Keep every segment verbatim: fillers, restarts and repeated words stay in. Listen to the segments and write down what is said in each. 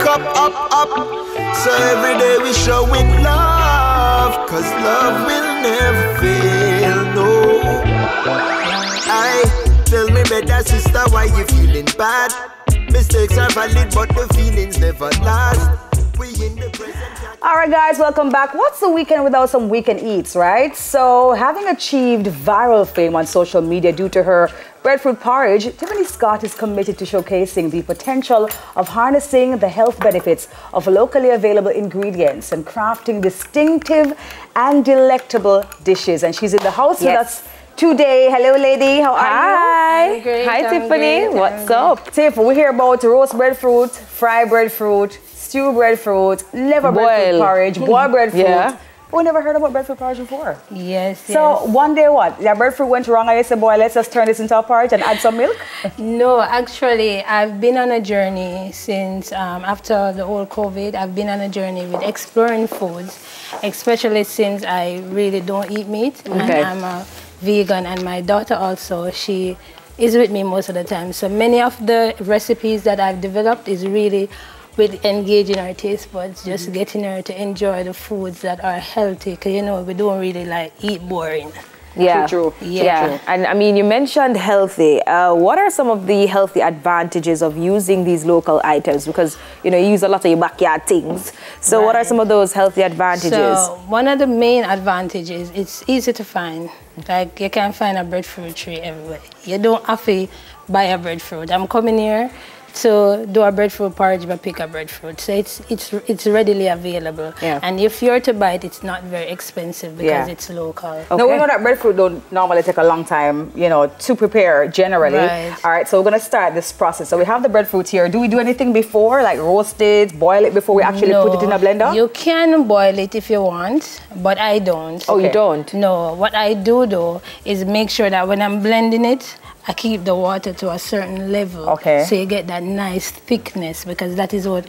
cup up, up. So every day we showing love, cause love will never fail, no. Aye, tell me better sister, why you feeling bad? Mistakes are valid, but the feelings never last. Alright guys, welcome back. What's a weekend without some weekend eats, right? So having achieved viral fame on social media due to her breadfruit porridge, Tiffany Scott is committed to showcasing the potential of harnessing the health benefits of locally available ingredients and crafting distinctive and delectable dishes. And she's in the house yes. with us today. Hello lady, how are Hi. you? Great. Hi. Hi Tiffany, great. what's I'm up? Great. Tiff, we're here about roast breadfruit, fry breadfruit, stew breadfruit, liver breadfruit porridge, boiled breadfruit. Yeah. We never heard about breadfruit porridge before. Yes, So yes. one day what? The breadfruit went wrong and I said, boy, let's just turn this into a porridge and add some milk? No, actually, I've been on a journey since um, after the whole COVID. I've been on a journey with exploring foods, especially since I really don't eat meat. Okay. And I'm a vegan, and my daughter also, she is with me most of the time. So many of the recipes that I've developed is really with engaging our taste buds, just mm-hmm. getting her to enjoy the foods that are healthy, because you know, we don't really like eat boring. Yeah, true, true. Yeah. yeah. True. And I mean, you mentioned healthy. Uh, what are some of the healthy advantages of using these local items? Because, you know, you use a lot of your backyard things. So right. what are some of those healthy advantages? So one of the main advantages, it's easy to find. Like, you can find a breadfruit tree everywhere. You don't have to buy a breadfruit. I'm coming here to do a breadfruit porridge, but pick a breadfruit. So it's it's it's readily available. Yeah. And if you're to buy it, it's not very expensive because yeah. it's local. Okay. Now we know that breadfruit don't normally take a long time, you know, to prepare generally. Right. All right, so we're gonna start this process. So we have the breadfruit here. Do we do anything before, like roast it, boil it before we actually no, put it in a blender? You can boil it if you want, but I don't. Oh, okay. You don't? No, what I do though is make sure that when I'm blending it, I keep the water to a certain level, okay. so you get that nice thickness, because that is what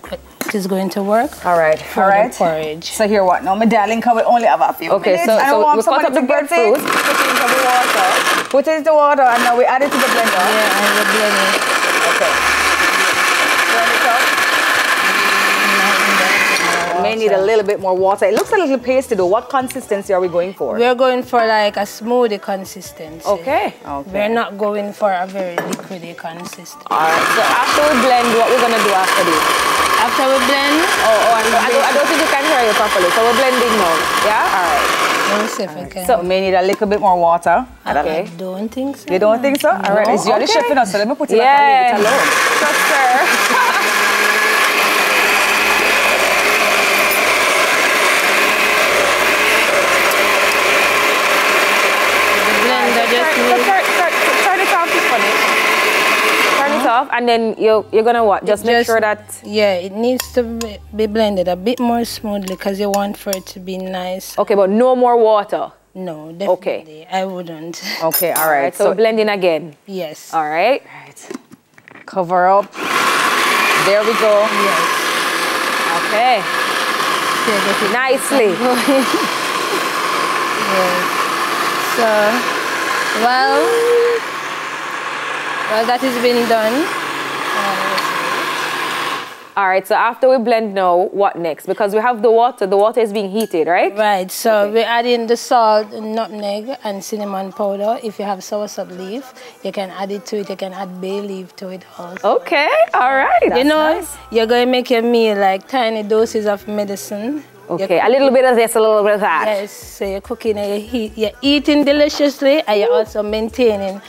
is going to work. All right, for all right. the porridge. So here what? No, my darling, we only have a few okay, minutes. Okay, so, so we cut up the breadfruit, put it into the water, put it in the water, and now we add it to the blender. Yeah, and we blend it. Okay. Blend it up. Mm-hmm. May need a little bit more water. It looks a little pasty though. What consistency are we going for? We're going for like a smoothie consistency. Okay. okay. We're not going for a very liquidy consistency. All right, so after we blend, what we're going to do after this? After we blend, oh, oh I, I, don't, I don't think you can hear you properly. So we're blending now. Yeah? All right. Let me see if right. I can. So we may need a little bit more water. Okay. I don't think so. You don't think so? No. All right. It's your okay. chef, you know, so let me put it yeah. like I leave it alone. So stir. The blender just needs... Turn, turn, turn, turn it off, this one. Off, and then you're, you're gonna what? Just it make just, sure that... Yeah, it needs to be blended a bit more smoothly because you want for it to be nice. Okay, but no more water? No, definitely. Okay. I wouldn't. Okay, all right. So, so blending again? Yes. All right. All right. Cover up. There we go. Yes. Okay. okay Nicely. yes. So, well... Well, that has been done. All right, so after we blend now, what next? Because we have the water, the water is being heated, right? Right, so okay. we're adding the salt, nutmeg, and cinnamon powder. If you have soursop leaf, you can add it to it. You can add bay leaf to it also. Okay, all right. That's you know, nice. You're going to make your meal like tiny doses of medicine. Okay, a little bit of this, a little bit of that. Yes, so you're cooking and you're, heat, you're eating deliciously, and you're also maintaining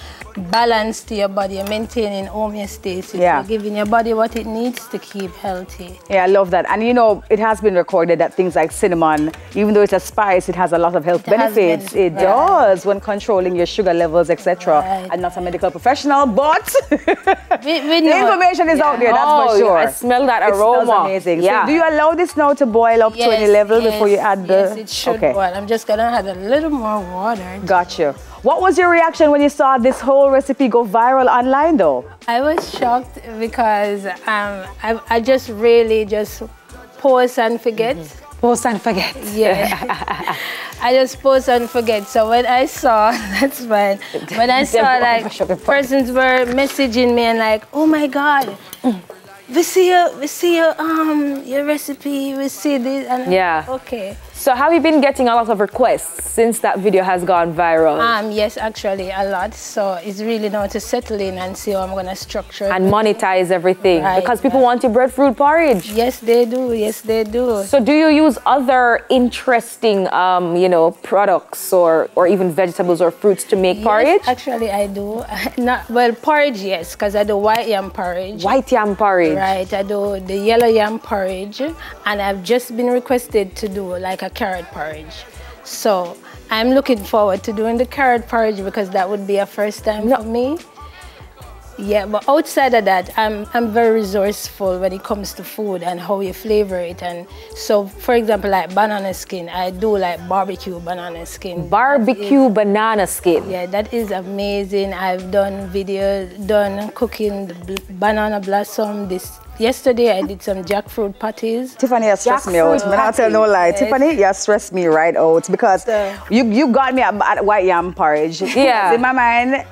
balance to your body, you're maintaining homeostasis, yeah. you're giving your body what it needs to keep healthy. Yeah, I love that. And you know, it has been recorded that things like cinnamon, even though it's a spice, it has a lot of health it benefits. Been, it right. does when controlling your sugar levels, et cetera. Right. I'm not a medical professional, but we, we the information is yeah. out there, that's oh, for sure. I smell that aroma. It smells amazing. Yeah. So do you allow this now to boil up yes, to any level yes, before you add the... Yes, it should okay. boil. I'm just gonna add a little more water. Gotcha. What was your reaction when you saw this whole recipe go viral online though? I was shocked because um, I, I just really just pause and forget. Mm-hmm. Pause and forget. Yeah. I just pause and forget. So when I saw, that's fine. When I saw like persons were messaging me and like, oh my God, we see your, we see your, um, your recipe, we see this. And yeah. Okay. So have you been getting a lot of requests since that video has gone viral? Um, yes, actually a lot. So it's really now to settle in and see how I'm going to structure. And monetize everything. Right, because people right. want your breadfruit porridge. Yes, they do. Yes, they do. So do you use other interesting, um, you know, products or, or even vegetables or fruits to make yes, porridge? Actually, I do. Not, well, porridge, yes, because I do white yam porridge. White yam porridge. Right, I do the yellow yam porridge, and I've just been requested to do like a carrot porridge. So I'm looking forward to doing the carrot porridge because that would be a first time no. for me. Yeah, but outside of that, I'm, I'm very resourceful when it comes to food and how you flavor it. And so, for example, like banana skin, I do like barbecue banana skin. Barbecue is, banana skin. Yeah, that is amazing. I've done videos, done cooking the banana blossom. This yesterday, I did some jackfruit patties. Tiffany has stressed me out. I'll tell no lie. Yes. Tiffany, you have stressed me right out because so. you, you got me at white yam porridge. Yeah. In my mind,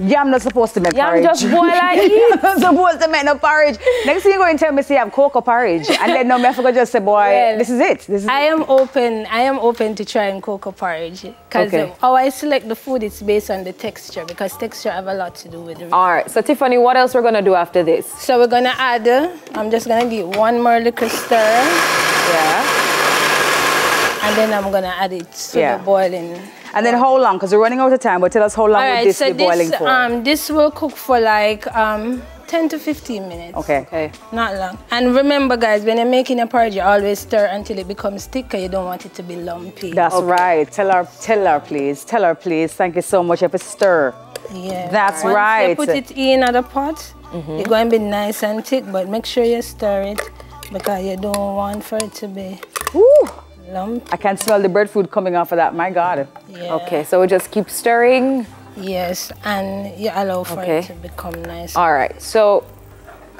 yam not supposed to make yam porridge. Yam just boil and eat. Not supposed to make no porridge. Next thing you go and tell me, say, I'm cocoa porridge. And then no, I forgot just say, boy, well, this is it. This is I it. am open. I am open to trying cocoa porridge. Because okay. um, how I select the food, it's based on the texture. Because texture have a lot to do with it. All right. So, Tiffany, what else we're going to do after this? So, we're going to add, uh, I'm just going to give one more little stir. Yeah. And then I'm going to add it to yeah. the boiling. And then how long? Because we're running out of time, but tell us how long right, will this so be this, boiling for? Um, this will cook for like um, ten to fifteen minutes. Okay. okay. Not long. And remember, guys, when you're making a porridge, you always stir until it becomes thicker. You don't want it to be lumpy. That's okay. right. Tell her, tell her, please. Tell her, please. Thank you so much. If it's stir. Yeah. That's Once right. You put it in at the pot, mm-hmm. it's going to be nice and thick, but make sure you stir it because you don't want for it to be... Ooh. Lumpy. I can smell the breadfruit coming off of that. My God. Yeah. Okay, so we just keep stirring. Yes, and you allow for okay. it to become nice. All right, so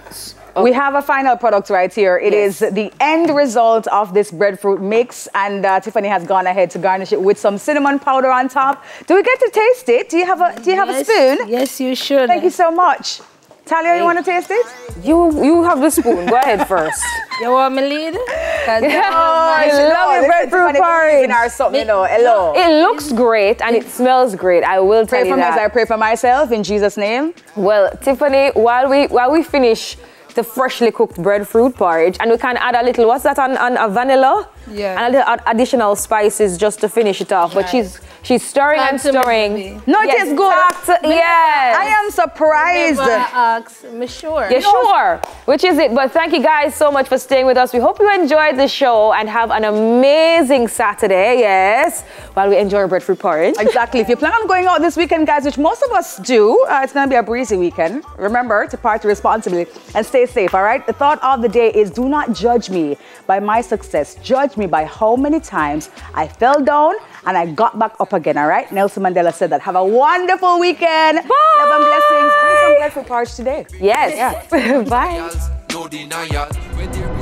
okay. we have a final product right here. It yes. is the end result of this breadfruit mix, and uh, Tiffany has gone ahead to garnish it with some cinnamon powder on top. Do we get to taste it? Do you have a Do you yes. have a spoon? Yes, you should. Thank you so much. Talia, you want to taste it? You you have the spoon. Go ahead first. You want me lead? Yeah. Oh, I love your breadfruit porridge. You know, hello. It looks great and it smells great. I will tell pray you that. Pray for me as I pray for myself in Jesus' name. Well, Tiffany, while we while we finish the freshly cooked breadfruit porridge, and we can add a little. What's that on, on a vanilla? Yeah. And a little additional spices just to finish it off. Right. But she's she's stirring and, and stirring. Maybe. No, yes. it's good. To, yes. I am surprised. I'm sure. Yeah, sure. Which is it? But thank you guys so much for staying with us. We hope you enjoyed the show and have an amazing Saturday. Yes. While we enjoy our breadfruit porridge. Exactly. If you plan on going out this weekend, guys, which most of us do, uh, it's gonna be a breezy weekend. Remember to party responsibly and stay safe. All right. The thought of the day is: do not judge me by my success. Judge me by how many times I fell down and I got back up again. All right. Nelson Mandela said that. Have a wonderful weekend. Bye. Love and blessings. Bring some breadfruit porridge today. Yes. Yeah. Bye.